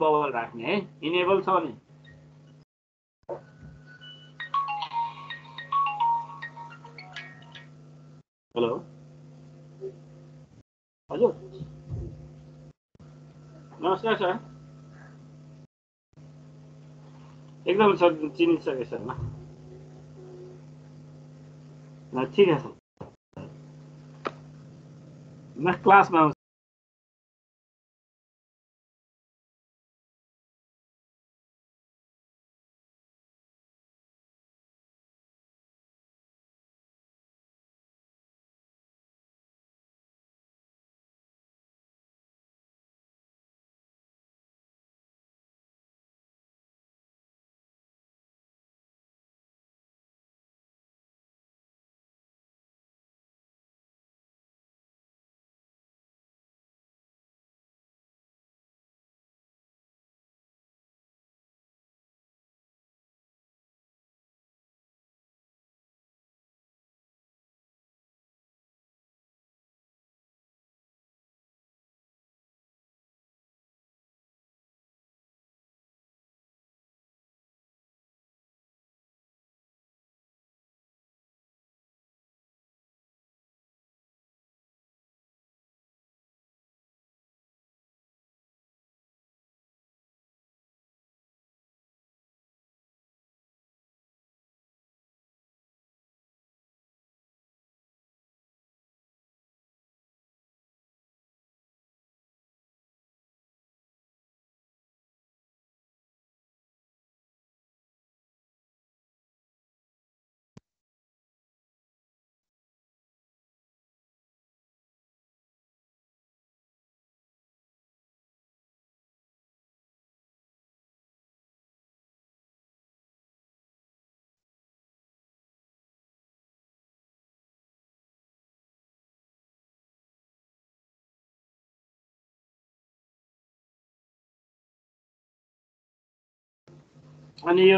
Bubble राख्ने है enable छ नि हेलो हजुर नमस्कार सर एकदम सर चिनिसके सर न ठीक है सर मैं क्लास में अनि यो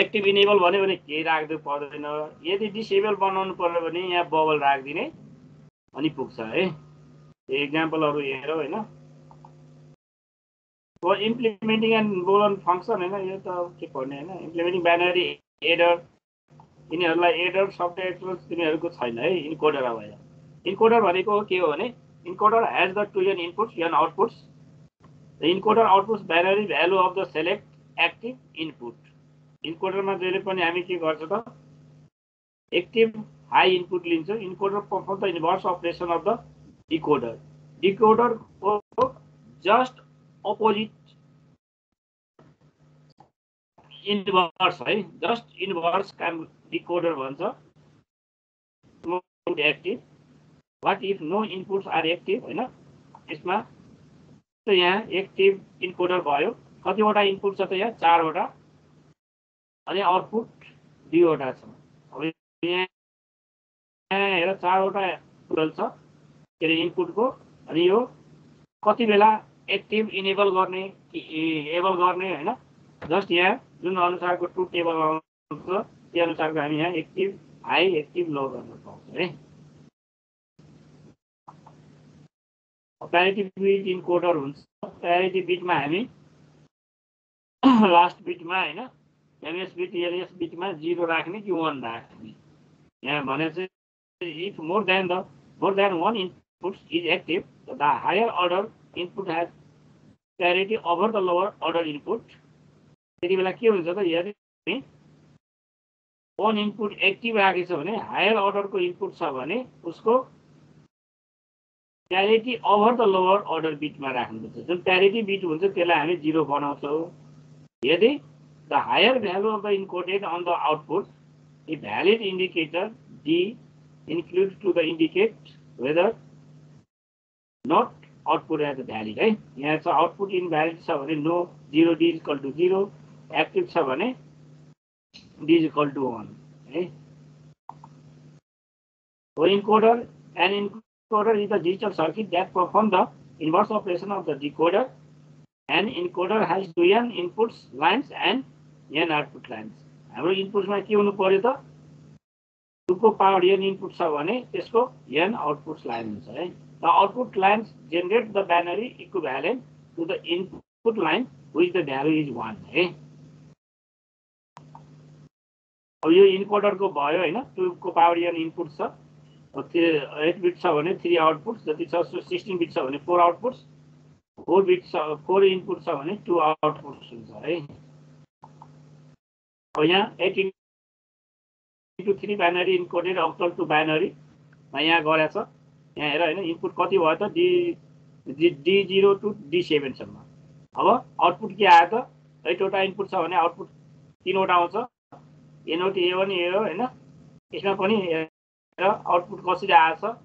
एक्टिभ इनेबल भन्यो भने केही राख्दै पर्दैन यदि डिसेबल बनाउनु पर्यो भने यहाँ बबल राख्दिने अनि पुग्छ है एक्जाम्पलहरु हेरौ हैन for implementing and Boolean function हैन यो त के पढ्ने हैन इम्प्लिमेन्टिङ बाइनरी एडर यिनीहरुलाई एडर सबट्र्याक्टर्स तिनीहरुको छैन है इन्कोडर हो हैन इन्कोडर भनेको के हो भने encoder has the two n inputs n outputs the encoder outputs binary value of the select active input encoder में जैसे हम के एक्टिभ हाई इनपुट लिन्छौं encoder perform the inverse operation of the decoder decoder को just opposite inverse है just inverse काम decoder भन्छ active what if no inputs are active हैन यसमा त यहाँ एक्टिभ इन्कोडर भयो कतिवटा इनपुट छ त यहाँ 4 वटा अनि आउटपुट 2 वटा छ अब यहाँ हेर 4 वटा टोटल छ के रे इनपुट को अनि यो कति बेला एक्टिभ इनेबल गर्ने कि एबल गर्ने हैन जस्ट यहाँ जुन अनुसारको ट्रू टेबल आउँछ त्यो अनुसारको हामी यहाँ एक्टिभ हाई एक्टिभ लो गर्न पाउँछौं है प्रायोरिटी बिट इन्कोडर हुन्छ प्रायोरिटी बिटमा हामी लास्ट बिट में है एमएस बिट एलएस बिट में 0 राख्ने कि 1 राख्ने यहाँ भने चाहिँ if more than 1 input is active the higher order input has priority over the lower order input त्यति बेला के हुन्छ त यदि 1 इनपुट एक्टिभ राखेछ भने हायर अर्डर को इनपुट छ भने उसको priority over the lower order bit में राख्नुपर्छ जुन प्रायोरिटी बिट हुन्छ त्यसलाई हामी 0 बनाउँछौं Yet, the higher value of the encoded on the output, the valid indicator D includes to the indicate whether not output as valid. Right? Here, so output invalid. So, no 0 D is equal to 0. Active. So, D is equal to 1. Right? So, encoder and encoder is the digital circuit that performs the inverse operation of the decoder. An encoder has 2n inputs lines and n output lines. हाम्रो इनपुटमा के हुनु पर्यो त 2 को power n input छ भने त्यसको n output line हुन्छ है the output lines generate the binary equivalent to the input output line which the value is 1. अब यो इन्पुटर को भयो हैन 2 को पावर यन इनपुट छ त्यो 8 बिट छ भने 3 आउटपुट्स जति छ 16 बिट छ भने 4 आउटपुट्स 4 बिट छ 4 इनपुट छ भने 2 आउटपुट्स हुन्छ है अब यहाँ 8 into 3 binary encoded octal to binary म यहाँ गरेछ यहाँ हेर हैन इनपुट कति भयो त D0 to D7 सम्म अब आउटपुट के आयो त एटवटा इनपुट छ भने आउटपुट 3 वटा आउँछ Not even here, and it's not funny output cost is answer.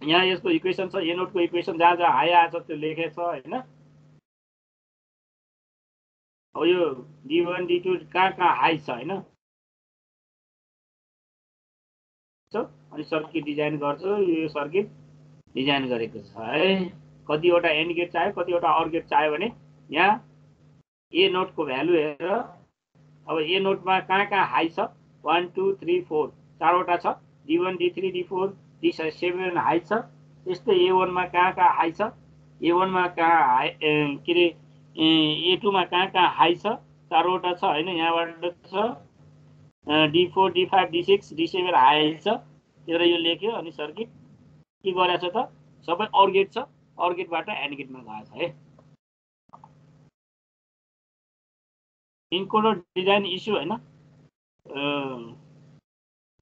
Yeah, yes, the equations are not the equations as a high as of the lake. Oh, you D1, D2 can't high sign. So, on circuit design, got you circuit design. Got the order end gets high, got the order or gets high. Yeah, a not co value error. अब ये note मा कहाँ high छ 1 2 3 4 चार वटा छ D1 D3 D4 D7 high छ त्यस्तै A1 मा कहाँ हाई छ A1 मा कहाँ के रे A2 मा कहाँ हाई छ चार वटा छ हैन यहाँबाट छ D4 D5 D6 D7 high छ तर यो लेख्यो अनि सर्किट के गरेछ त सबै OR गेट छ OR गेटबाट AND गेटमा गएको छ है Encoder design issue, and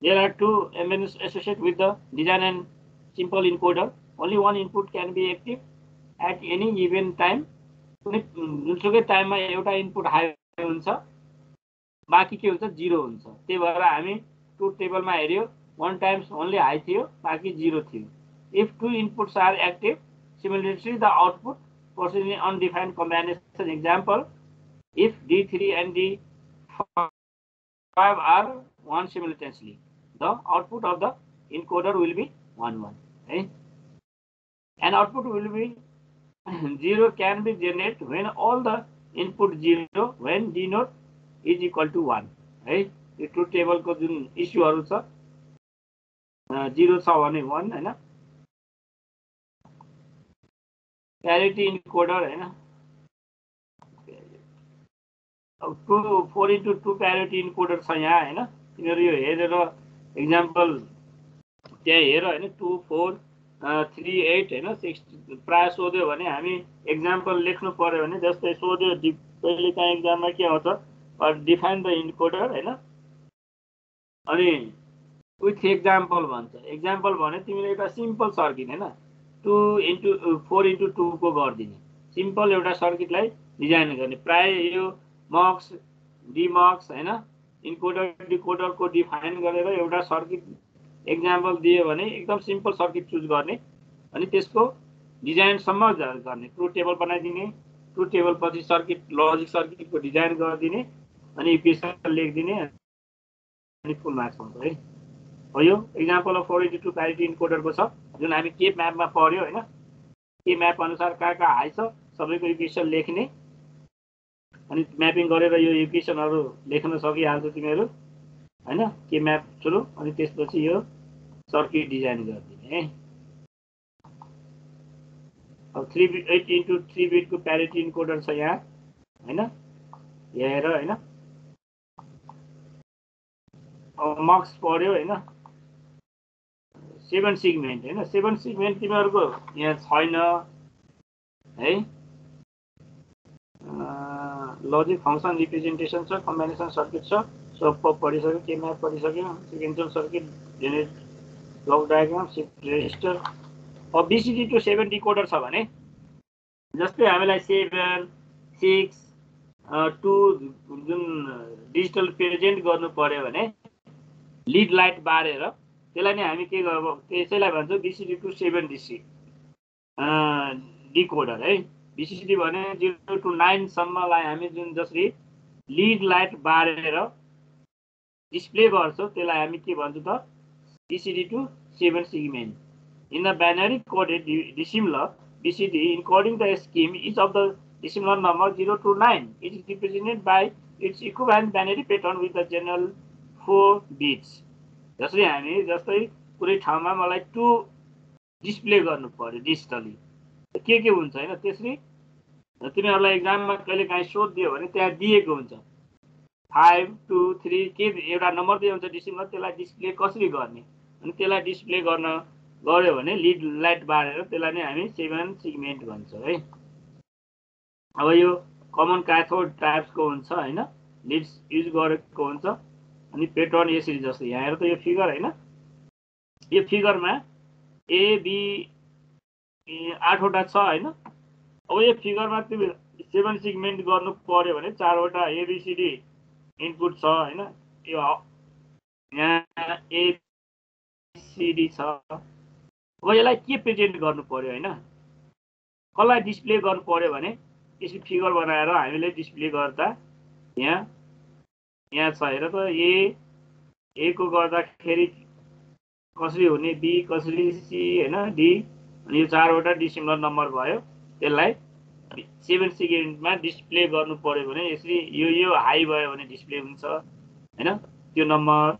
there are two elements associated with the design and simple encoder. Only one input can be active at any given time. Time input high zero two table one times only high zero If two inputs are active, simultaneously the output proceeds in undefined combination. Example. If D3 and D5 are 1 simultaneously, the output of the encoder will be 1, 1. Okay? And output will be 0 can be generated when all the input 0 when D naught is equal to 1. Okay? The truth table ko jun issue haru 0 sa 1 hai na? Parity encoder hai na? 4 into 2 parity encoder छ यहाँ हैन तिनीहरु यो हेरेर example त्यहाँ हेर हैन 2 4 3 8 हैन 6 प्राय सोध्यो भने हामी एक्जामपल लेख्नु पर्यो भने जस्तै सोध्यो पहिले चाहिँ एक्जाममा के आउँछ डिफाइन द इन्कोडर हैन अनि विथ एक्जामपल भन्छ एक्जामपल भने तिमीले एउटा सिम्पल सर्किट हैन 2 into 4 into 2 को गर्दिने सिम्पल एउटा सर्किटलाई डिजाइन गर्ने प्राय यो Mox, demox, है ना encoder decoder को define करेगा ये उड़ा circuit example दिए बने एकदम simple circuit choose करने अनेक इसको design समझ करने truth table बनाए दिने truth table पर इस circuit logic circuit को design कर दिने अनेक equation लिख दिने अनेक full match होता है और यो example of 4x2 parity encoder को सब जो नामी K map में पढ़ रहे हो है ना K map अनुसार क्या है सभी को equation लिखने अनि म्यापिङ गरेर यो इक्वेशनहरु लेख्न सकिहाल्छ तिमीहरु हैन के म्याप सुरु अनि त्यसपछि यो सर्किट डिजाइन गर्दिने अब 3 बिट 8 into 3 बिट को प्यारिटी इन्कोडर छ यहाँ हैन यहाँ हेर हैन अब मक्स पर्यो हैन 7 सेगमेन्ट हैन 7 सेगमेन्ट तिमीहरुको यहाँ छैन है logic function representation sir combination circuit sir so पढ़ी सके के मैं पढ़ी सके sequential circuit generate block diagram shift register और BCD to 7 decoder सब है जस्ते हमें 7, 6, 2 digital present करने पड़े बने lead light बारे रह तेलाने हमें कैसे लाये बंदो BCD to 7 DC decoder है BCD भने 0 to 9 सम्मलाई हामी जुन जसरी लीड लाइट बारेर डिस्प्ले गर्छौ त्यसलाई हामी के भन्छौ त BCD to 7 segment in the binary coded decimal BCD encoding the scheme each of the decimal number 0 to 9 it is represented by its equivalent binary pattern with the general 4 bits जसरी हामी जस्तै कुनै ठाउँमा मलाई 2 डिस्प्ले गर्नु पर्यो digitally के हुन्छ हैन त्यसरी तिनीहरुलाई एग्जाममा कहिले काहीँ सोध्दियो भने त्यहाँ दिएको हुन्छ 5 2 3 के एउटा नम्बर दिए हुन्छ डिस्प्लेमा त्यसलाई डिस्प्ले कसरी गर्ने अनि त्यसलाई डिस्प्ले गर्न गर्यो भने लीड लाइट बारेर त्यसलाई नै हामी 7 सेगमेन्ट भन्छौं है। अब यो कमन क्याथोड टाइप्स को हुन्छ हैन लीड्स युज गरेको हुन्छ अनि प्याटर्न यसरी जस्तो यहाँ हेर त यो फिगर हैन यो फिगरमा ए बी 8 वटा छ हैन अब यो फिगरमा तिमी 7 सेगमेन्ट गर्नु पर्यो भने 4 वटा A B C D input छ हैन यो यहाँ ए सी डी छ अब यसलाई के प्रेजेन्ट गर्नु पर्यो हैन कसलाई डिस्प्ले गर्नु पर्यो भने यसरी फिगर बनाएर हामीले डिस्प्ले गर्दा यहाँ यहाँ छ हेर त ए को गर्दाखेरि कसरी हुने बी कसरी सी हैन डी अनि यो 4 वटा डेसिमल नम्बर भयो त्यसलाई 7 सेकेन्डमा डिस्प्ले गर्नु पर्यो भने यसरी यो यो हाई भयो भने डिस्प्ले हुन्छ हैन त्यो नम्बर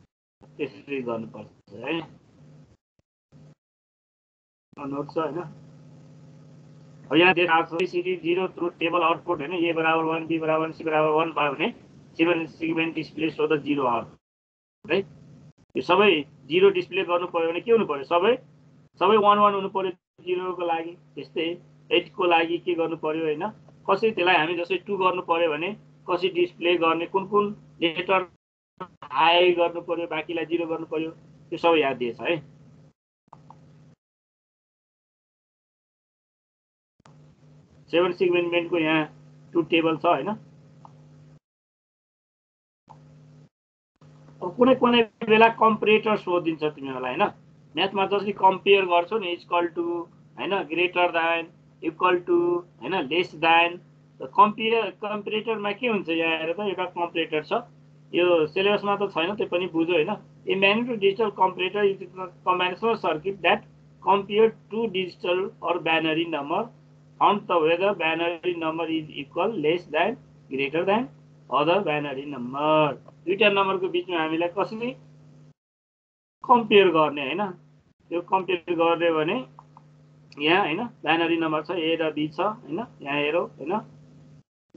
त्यसरी गर्नु पर्छ है नोट छ हैन अब यहाँ देख आप सबै सिडी 0 थ्रु टेबल आउटपुट हैन a बराबर 1 b बराबर c बराबर 1 भयो भने 7 segment display so the 0 out है यो सबै 0 डिस्प्ले गर्नु पर्यो भने के हुनु पर्यो सबै 1 1 हुनु पर्यो 0 को लागि त्यस्तै 8 को लागि के गर्नु पर्यो हैन कसरी त्यसलाई हामी जसरी 2 गर्नु पर्यो भने कसरी डिस्प्ले गर्ने कुन लेटर हाई गर्नु पर्यो बाकीलाई 0 गर्नु पर्यो त्यो सबै याद दिएछ है। सेभेन सेगमेन्ट को यहाँ 2 टेबल छ हैन अब कुनै कुनै बेला कम्पेरेटर सोधिन्छ तिमीहरुलाई हैन म्याथमा जसरी कम्पेयर गर्छौ नि इज इक्वल टु हैन ग्रेटर दैन equal to हैन less than the comparator मा के हुन्छ यहाँ हेर त एउटा comparator छ यो सिलेबस मा त छैन त्यो पनि बुझो हैन a magnitude digital comparator is a combinatorial circuit that compare two digital or binary number found whether binary number is equal less than greater than other binary number दुईटा नम्बर को बीचमा हामीले कसरी कम्पेयर गर्ने हैन त्यो कम्पेयर गर्ने भने यहाँ हैन बाइनरी नम्बर छ ए र बी छ हैन यहाँ हेरो हैन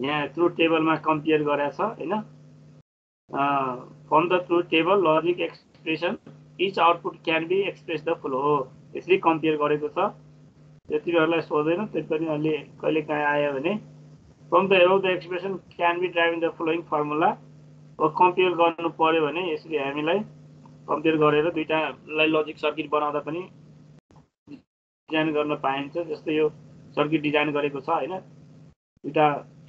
यहाँ ट्रुथ टेबलमा कम्पेयर गरेको छ हैन from the truth table logic expression each output can be express the full हो यसरी कम्पेयर गरेको छ यो तिनीहरुलाई सोधेन त्यो पनि अलि कहिले काहीँ आयो भने from the above the expression can be driving the following formula व कम्पेयर गर्नु पर्यो भने यसरी हामीलाई कम्पेयर गरेर दुईटालाई लजिक सर्किट बनाउँदा पनि डिजाइन गर्न पाइन्छ जस्तै यो सर्किट डिजाइन गरेको छ हैन एउटा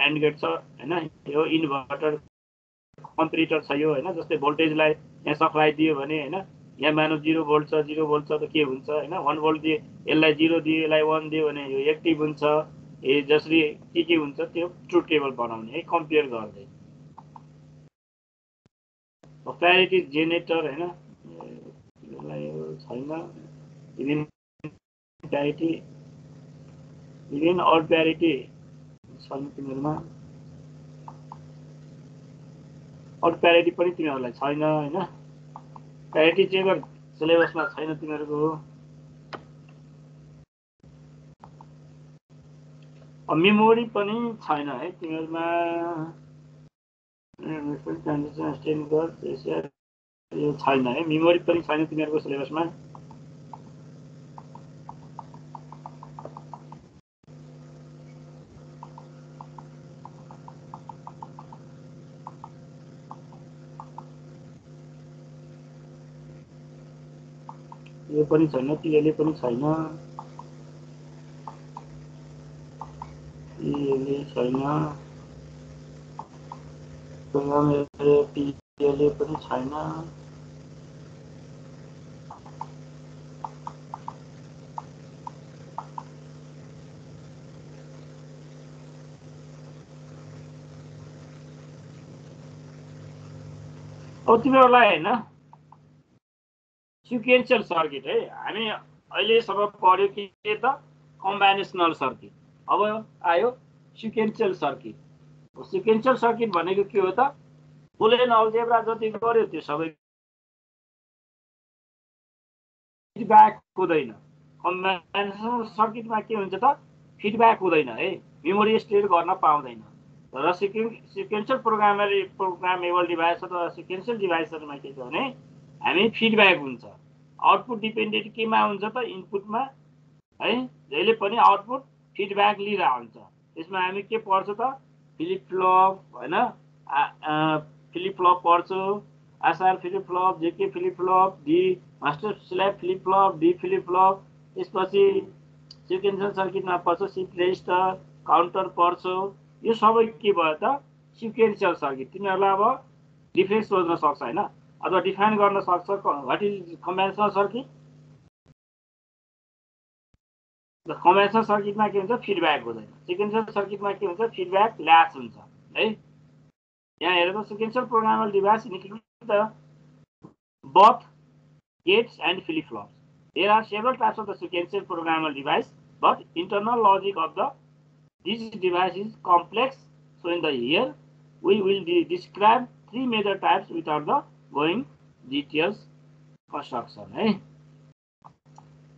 एन्ड गेट छ हैन यो इन्भर्टर कम्प्युटर छ यो हैन जस्तै भोल्टेजलाई यहाँ सप्लाई दियो भने हैन यहाँ मानो 0 भोल्ट छ 0 भोल्ट छ त के हुन्छ हैन 1 भोल्ट दिए यसलाई 0 दिए यसलाई 1 दिए भने यो एक्टिभ हुन्छ ए जसरी के हुन्छ त्यो ट्रुथ टेबल बनाउने है कम्पेयर गर्दै प्यारिटी जेनेरेटर हैन यसलाई छैन even parity even or parity somethingma or parity पनि तिनीहरुलाई छैन हैन parity चाहिँ सिलेबस मा छैन तिनीहरुको अ मेमोरी पनि छैन है तिनीहरुमा रेफरेन्स ट्रान्जिशन स्टेट गर्छ यो छैन है मेमोरी पनि छैन तिनीहरुको सिलेबस मा यो पनि छैन तिले पनि छैन तिले छैन प्रोग्रामले तिले पनि छैन अब तिमीहरुलाई हैन सिक्वेन्शियल सर्किट है हामी अहिले सब पढ्यो के त कम्बाइनेशनल सर्किट अब आयो सिक्वेन्शियल सर्किट सिक्वेन्शियल सर्किट भनेको के हो त बुलियन अलजेब्रा जति गर्यो त्यो सबै फिडब्याक हुँदैन कम्बाइनेशनल सर्किटमा के हुन्छ त फिडब्याक हुँदैन है memory store गर्न पाउँदैन र सिक्वेन्शियल प्रोग्रामेबल डिभाइस अथवा सिक्वेन्शियल डिभाइसहरुमा के छ भने हामी फिडब्याक हुन्छ आउटपुट डिपेन्डेन्ट केमा हुन्छ त इनपुटमा है जहिले पनि आउटपुट फिडब्याक लिरा हुन्छ यसमा हामी के पढ्छौ त फ्लिपफ्लप हैन फ्लिपफ्लप पढ्छौ आसार फ्लिपफ्लप जेके flip flop D master slave flip flop D flip flop त्यसपछि सिक्वेन्शियल सर्किटमा पढ्छौ शिफ्ट रेजिस्टर काउन्टर पढ्छौ यो सबै के भयो त सिक्वेन्शियल सर्किट तिनीहरुले अब डिफरेन्स सोध्न सक्छ हैन अथवा डिफाइन गर्न सक्छ what is conventional circuit the conventional सर्किटमा के हुन्छ फिडब्याक हुँदैन सिक्वेन्शियल सर्किटमा के हुन्छ फिडब्याक ल्याच हुन्छ है यहाँ हेर्नु sequential programmable device include the both gates and flip-flops there are several types of the sequential programmable device but internal logic of this device is complex so in the here we will describe three major types without the going details construction है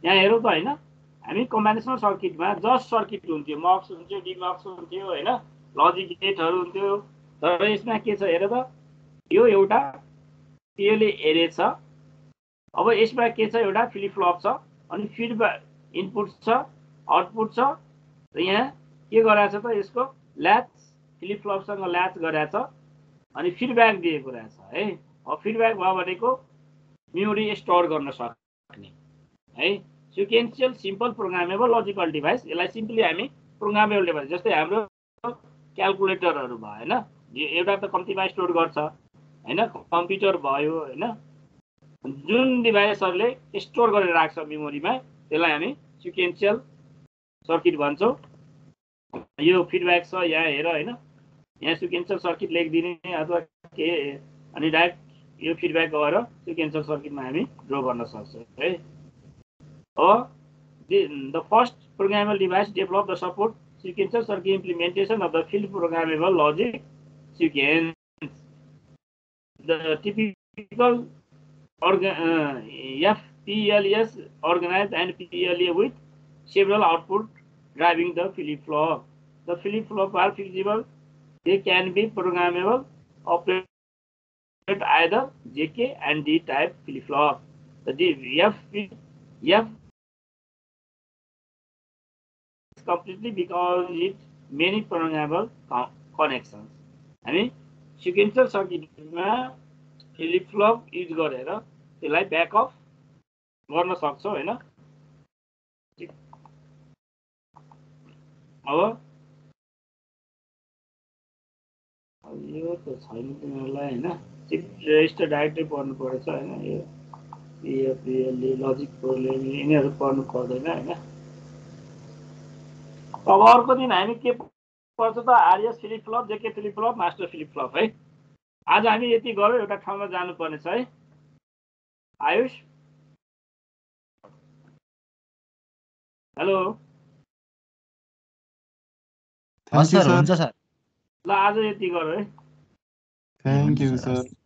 यहाँ हेरौ त हैन हामी कम्बिनेसनल सर्किटमा just circuit हुन्थ्यो मक्स हुन्थ्यो डिमक्स हुन्थ्यो हैन लजिक गेटहरु हुन्थ्यो तर यसमा के छ हेर त यो एउटा त्यसले एरे छ अब यसमा के छ एउटा फ्लिप फ्लप छ अनि फिडब्याक इनपुट छ आउटपुट छ र यहाँ के गराछ त यसको ल्याच फ्लिप फ्लप सँग ल्याच गराछ अनि फिडब्याक दिएको रहेछ है अब फिडब्याक भयो भनेको मेमोरी स्टोर गर्न सक्ने है sequential simple programmable logical device यसलाई सिम्पली हामी प्रोग्रामेबल डिभाइस जस्तै हाम्रो क्याल्कुलेटरहरु भयो हैन एउटा त कम्प्युटरमा स्टोर गर्छ हैन कम्प्युटर भयो हैन जुन डिभाइसहरुले स्टोर गरेर राख्छ मेमोरीमा त्यसलाई हामी सिक्वेन्शियल सर्किट भन्छौं यो फिडब्याक छ यहाँ हेर हैन यहाँ सिक्वेन्शियल सर्किट लेखिदिने अथवा के अनि डायरेक्ट यो फिडब्याक गएर सिक्वेन्शियल सर्किटमा हामी ड्रा गर्न सक्छौं है अब the first programmable device develop the support sequential circuit implementation of the field programmable logic sequence the typical FPLS organized and PLA with several output driving the flip-flop. The flip-flop are flexible. They can be programmable. Operate either JK and D type flip-flop. The FPLS is completely because it many programmable connections. I mean, sequential circuit flip-flop use गरेर त्यसलाई back of गर्न सक्छौ हैन अब यो त छैन तिमीलाई हैन शिफ्ट रेजिस्टर डाइरेक्टली पढ्नु पर्छ हैन यो PLL लजिक प्रोग्राम यिनीहरु पढ्नु पर्दैन हैन अब अर्को दिन हामी के पढ्छ त RS फ्लिपफ्लप जेके फ्लिपफ्लप मास्टर फ्लिपफ्लप है आज हामी यति गर्यौ एउटा ठाउँमा जानु पर्ने छ है आयुष हेलो सर हुन्छ सर ल आज यति गर्यौ है थ्यांक यू सर